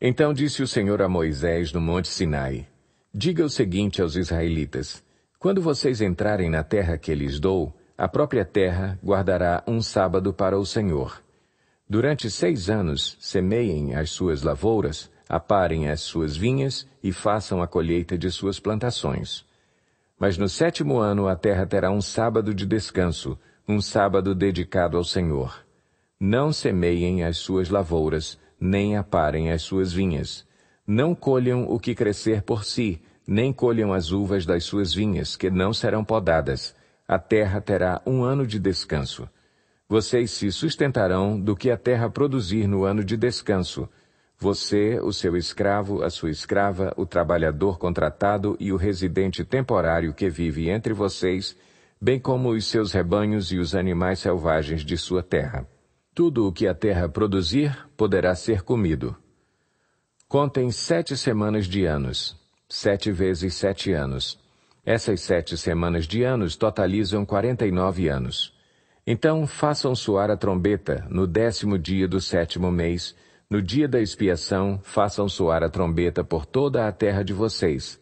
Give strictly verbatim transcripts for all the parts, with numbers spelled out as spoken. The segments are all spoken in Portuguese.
Então disse o Senhor a Moisés no monte Sinai, diga o seguinte aos israelitas, quando vocês entrarem na terra que lhes dou, a própria terra guardará um sábado para o Senhor. Durante seis anos semeiem as suas lavouras, aparem as suas vinhas e façam a colheita de suas plantações. Mas no sétimo ano a terra terá um sábado de descanso, um sábado dedicado ao Senhor. Não semeiem as suas lavouras, nem aparem as suas vinhas. Não colham o que crescer por si, nem colham as uvas das suas vinhas, que não serão podadas. A terra terá um ano de descanso. Vocês se sustentarão do que a terra produzir no ano de descanso. Você, o seu escravo, a sua escrava, o trabalhador contratado e o residente temporário que vive entre vocês, bem como os seus rebanhos e os animais selvagens de sua terra. Tudo o que a terra produzir poderá ser comido. Contem sete semanas de anos, sete vezes sete anos. Essas sete semanas de anos totalizam quarenta e nove anos. Então façam soar a trombeta no décimo dia do sétimo mês. No dia da expiação, façam soar a trombeta por toda a terra de vocês.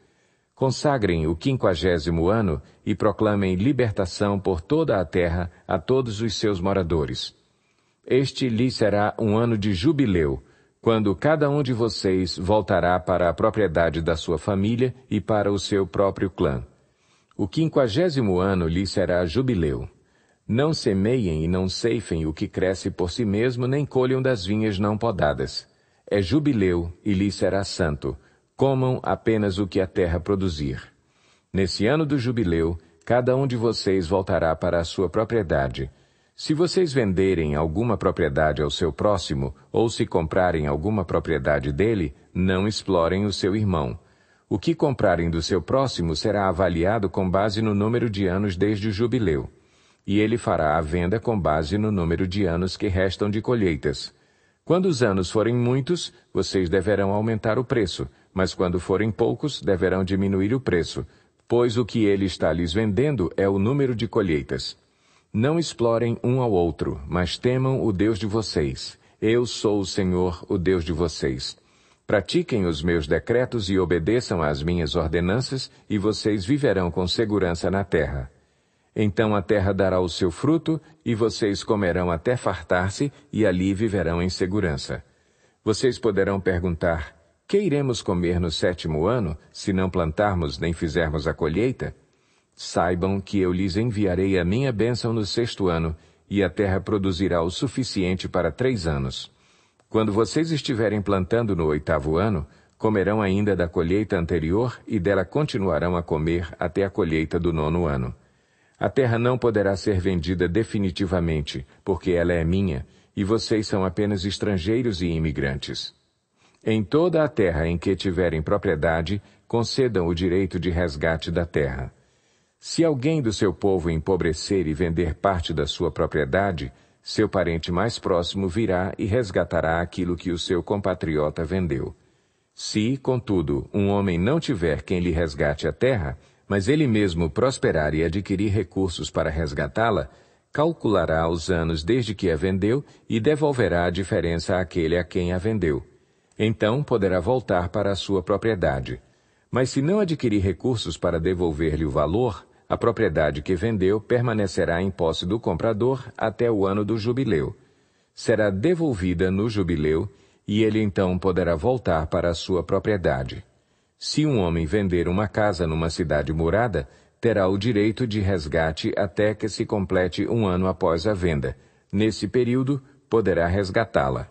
Consagrem o quinquagésimo ano e proclamem libertação por toda a terra a todos os seus moradores. Este lhes será um ano de jubileu, quando cada um de vocês voltará para a propriedade da sua família e para o seu próprio clã. O quinquagésimo ano lhes será jubileu. Não semeiem e não ceifem o que cresce por si mesmo, nem colham das vinhas não podadas. É jubileu e lhes será santo. Comam apenas o que a terra produzir. Nesse ano do jubileu, cada um de vocês voltará para a sua propriedade. Se vocês venderem alguma propriedade ao seu próximo, ou se comprarem alguma propriedade dele, não explorem o seu irmão. O que comprarem do seu próximo será avaliado com base no número de anos desde o jubileu. E ele fará a venda com base no número de anos que restam de colheitas. Quando os anos forem muitos, vocês deverão aumentar o preço, mas quando forem poucos, deverão diminuir o preço, pois o que ele está lhes vendendo é o número de colheitas. Não explorem um ao outro, mas temam o Deus de vocês. Eu sou o Senhor, o Deus de vocês. Pratiquem os meus decretos e obedeçam às minhas ordenanças, e vocês viverão com segurança na terra. Então a terra dará o seu fruto, e vocês comerão até fartar-se, e ali viverão em segurança. Vocês poderão perguntar, que iremos comer no sétimo ano, se não plantarmos nem fizermos a colheita? Saibam que eu lhes enviarei a minha bênção no sexto ano, e a terra produzirá o suficiente para três anos. Quando vocês estiverem plantando no oitavo ano, comerão ainda da colheita anterior, e dela continuarão a comer até a colheita do nono ano. A terra não poderá ser vendida definitivamente, porque ela é minha, e vocês são apenas estrangeiros e imigrantes. Em toda a terra em que tiverem propriedade, concedam o direito de resgate da terra. Se alguém do seu povo empobrecer e vender parte da sua propriedade, seu parente mais próximo virá e resgatará aquilo que o seu compatriota vendeu. Se, contudo, um homem não tiver quem lhe resgate a terra, mas ele mesmo prosperar e adquirir recursos para resgatá-la, calculará os anos desde que a vendeu e devolverá a diferença àquele a quem a vendeu. Então poderá voltar para a sua propriedade. Mas se não adquirir recursos para devolver-lhe o valor, a propriedade que vendeu permanecerá em posse do comprador até o ano do jubileu. Será devolvida no jubileu e ele então poderá voltar para a sua propriedade. Se um homem vender uma casa numa cidade murada, terá o direito de resgate até que se complete um ano após a venda. Nesse período, poderá resgatá-la.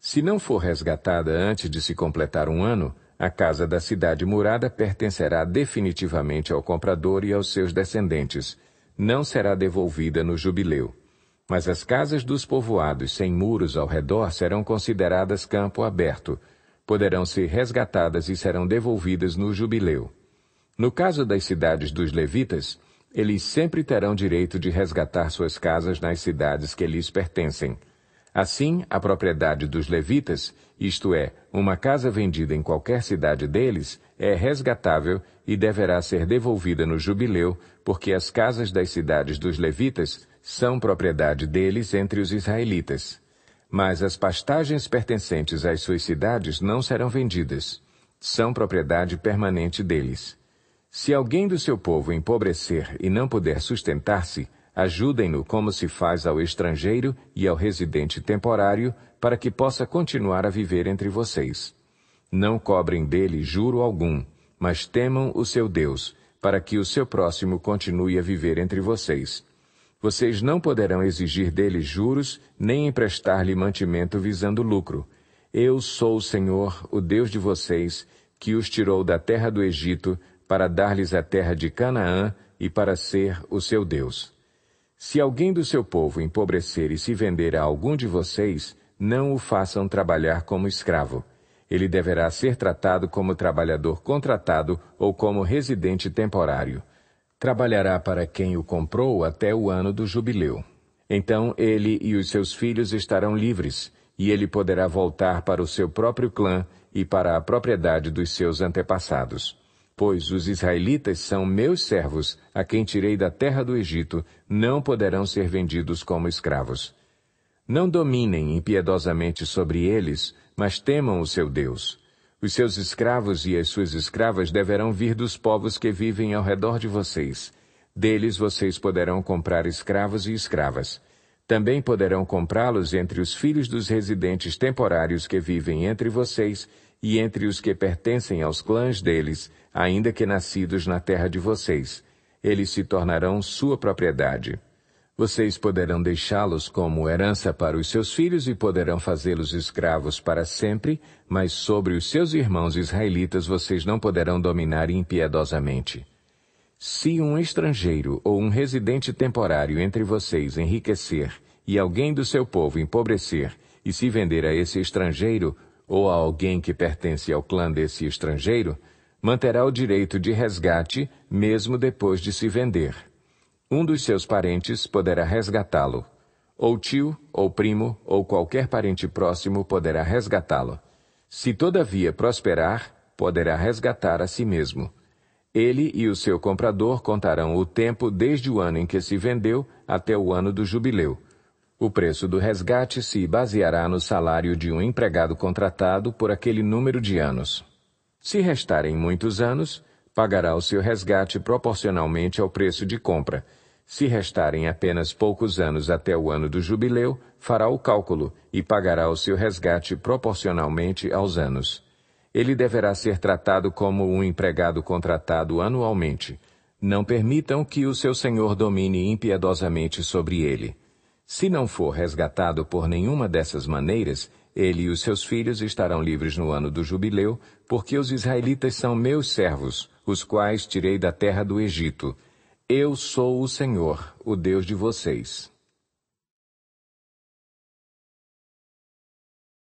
Se não for resgatada antes de se completar um ano, a casa da cidade murada pertencerá definitivamente ao comprador e aos seus descendentes. Não será devolvida no jubileu. Mas as casas dos povoados sem muros ao redor serão consideradas campo aberto. Poderão ser resgatadas e serão devolvidas no jubileu. No caso das cidades dos levitas, eles sempre terão direito de resgatar suas casas nas cidades que lhes pertencem. Assim, a propriedade dos levitas, isto é, uma casa vendida em qualquer cidade deles, é resgatável e deverá ser devolvida no jubileu, porque as casas das cidades dos levitas são propriedade deles entre os israelitas. Mas as pastagens pertencentes às suas cidades não serão vendidas. São propriedade permanente deles. Se alguém do seu povo empobrecer e não puder sustentar-se, ajudem-no como se faz ao estrangeiro e ao residente temporário, para que possa continuar a viver entre vocês. Não cobrem dele juro algum, mas temam o seu Deus, para que o seu próximo continue a viver entre vocês. Vocês não poderão exigir dele juros, nem emprestar-lhe mantimento visando lucro. Eu sou o Senhor, o Deus de vocês, que os tirou da terra do Egito, para dar-lhes a terra de Canaã e para ser o seu Deus. Se alguém do seu povo empobrecer e se vender a algum de vocês, não o façam trabalhar como escravo. Ele deverá ser tratado como trabalhador contratado ou como residente temporário. Trabalhará para quem o comprou até o ano do jubileu. Então ele e os seus filhos estarão livres, e ele poderá voltar para o seu próprio clã e para a propriedade dos seus antepassados. Pois os israelitas são meus servos, a quem tirei da terra do Egito, não poderão ser vendidos como escravos. Não dominem impiedosamente sobre eles, mas temam o seu Deus. Os seus escravos e as suas escravas deverão vir dos povos que vivem ao redor de vocês. Deles vocês poderão comprar escravos e escravas. Também poderão comprá-los entre os filhos dos residentes temporários que vivem entre vocês e entre os que pertencem aos clãs deles, ainda que nascidos na terra de vocês. Eles se tornarão sua propriedade. Vocês poderão deixá-los como herança para os seus filhos e poderão fazê-los escravos para sempre, mas sobre os seus irmãos israelitas vocês não poderão dominar impiedosamente. Se um estrangeiro ou um residente temporário entre vocês enriquecer e alguém do seu povo empobrecer e se vender a esse estrangeiro ou a alguém que pertence ao clã desse estrangeiro, manterá o direito de resgate mesmo depois de se vender. Um dos seus parentes poderá resgatá-lo. Ou tio, ou primo, ou qualquer parente próximo poderá resgatá-lo. Se todavia prosperar, poderá resgatar a si mesmo. Ele e o seu comprador contarão o tempo desde o ano em que se vendeu até o ano do jubileu. O preço do resgate se baseará no salário de um empregado contratado por aquele número de anos. Se restarem muitos anos, pagará o seu resgate proporcionalmente ao preço de compra. Se restarem apenas poucos anos até o ano do jubileu, fará o cálculo e pagará o seu resgate proporcionalmente aos anos. Ele deverá ser tratado como um empregado contratado anualmente. Não permitam que o seu senhor domine impiedosamente sobre ele. Se não for resgatado por nenhuma dessas maneiras, ele e os seus filhos estarão livres no ano do jubileu, porque os israelitas são meus servos, os quais tirei da terra do Egito. Eu sou o Senhor, o Deus de vocês.